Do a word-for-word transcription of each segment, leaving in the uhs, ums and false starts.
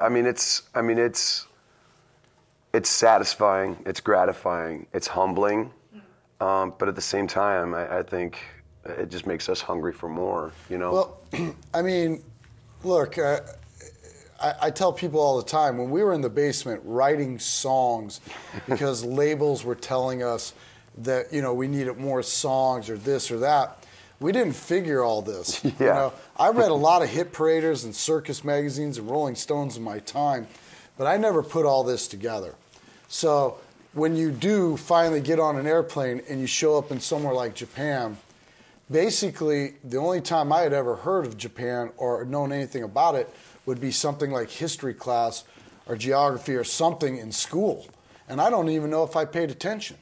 yeah, I mean, it's, I mean, it's, it's satisfying, it's gratifying, it's humbling, um, but at the same time, I, I think it just makes us hungry for more, you know? Well, I mean, look, uh, I, I tell people all the time, when we were in the basement writing songs because labels were telling us that, you know, we needed more songs or this or that, we didn't figure all this. Yeah. You know, I read a lot of hit paraders and circus magazines and Rolling Stones in my time, but I never put all this together. So when you do finally get on an airplane and you show up in somewhere like Japan, basically the only time I had ever heard of Japan or known anything about it would be something like history class or geography or something in school. And I don't even know if I paid attention.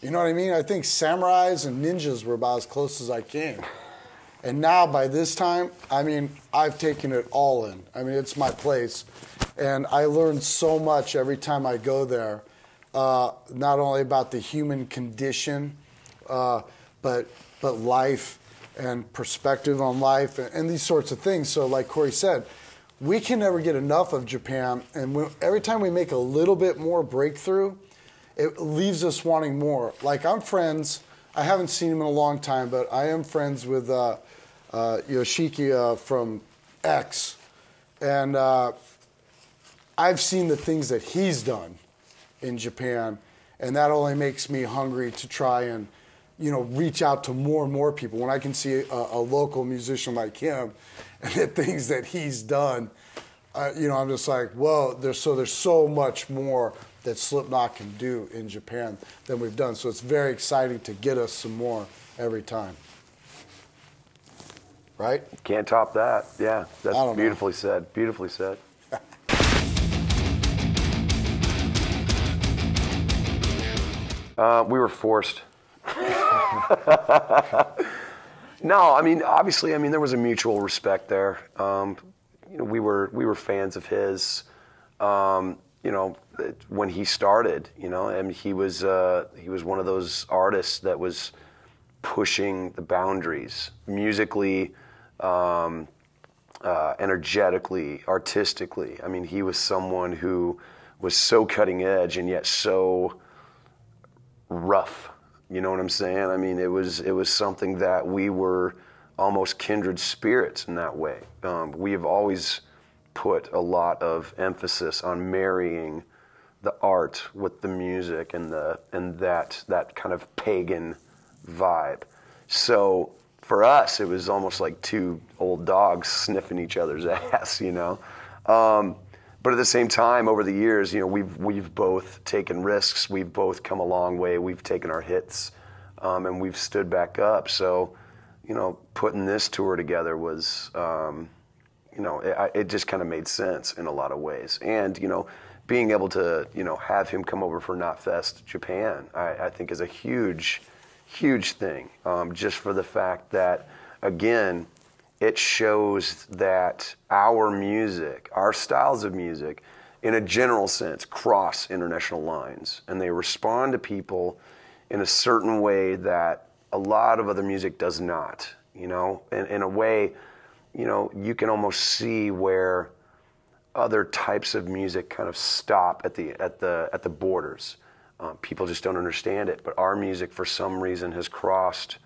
You know what I mean? I think samurais and ninjas were about as close as I came. And now by this time, I mean, I've taken it all in. I mean, it's my place. And I learn so much every time I go there, uh, not only about the human condition, uh, but, but life and perspective on life and, and these sorts of things. So like Corey said, we can never get enough of Japan. And we, every time we make a little bit more breakthrough, it leaves us wanting more. Like, I'm friends, I haven't seen him in a long time, but I am friends with uh, uh, Yoshiki uh, from X. And uh, I've seen the things that he's done in Japan, and that only makes me hungry to try and, you know, reach out to more and more people. When I can see a, a local musician like him and the things that he's done, uh, you know, I'm just like, whoa, there's so, there's so much more that Slipknot can do in Japan than we've done. So it's very exciting to get us some more every time. Right? Can't top that. Yeah, that's beautifully said. Beautifully said. uh, we were forced. No, I mean, obviously, I mean, there was a mutual respect there. Um, you know, we were we were fans of his. Um, you know, when he started, you know, and he was uh, he was one of those artists that was pushing the boundaries musically, um, uh, energetically, artistically. I mean, he was someone who was so cutting edge and yet so rough. You know what I'm saying? I mean, it was it was something that we were almost kindred spirits in that way. Um, we have always put a lot of emphasis on marrying the art with the music and the and that that kind of pagan vibe. So for us, it was almost like two old dogs sniffing each other's ass, you know. Um, but at the same time, over the years, you know, we've we've both taken risks. We've both come a long way. We've taken our hits, um, and we've stood back up. So, you know, putting this tour together was. Um, You know, it, it just kind of made sense in a lot of ways. And, you know, being able to, you know, have him come over for Knotfest Japan, I, I think is a huge, huge thing. Um, just for the fact that, again, it shows that our music, our styles of music, in a general sense, cross international lines. And they respond to people in a certain way that a lot of other music does not, you know, in, in a way... You know, you can almost see where other types of music kind of stop at the at the at the borders. Um, people just don't understand it, but our music, for some reason, has crossed,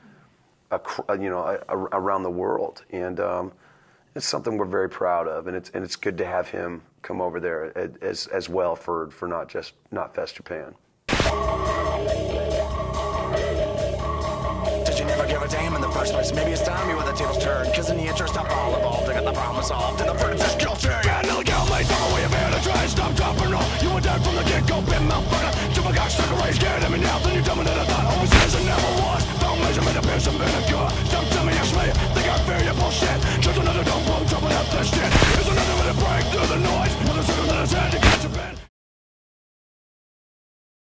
a, you know, a, a, around the world, and um, it's something we're very proud of. And it's and it's good to have him come over there as as well for for not just Knotfest Japan. Damn, in the first place, maybe it's time you were the tables turned. Cause in the interest of all involved, I got the problem solved. In the front of this culture, yeah, illegal mates, I'm away of here to try and stop, drop, and roll. You were dead from the get go, bit motherfucker. Jump a cock, stuck a race, scared of me now. Then you tell me that I thought always is and never was. Found measurement, appears and been a cure. Don't tell me it's me, think I fear your bullshit. Just another dumb bum, trouble up this shit. Here's another way to break through the noise.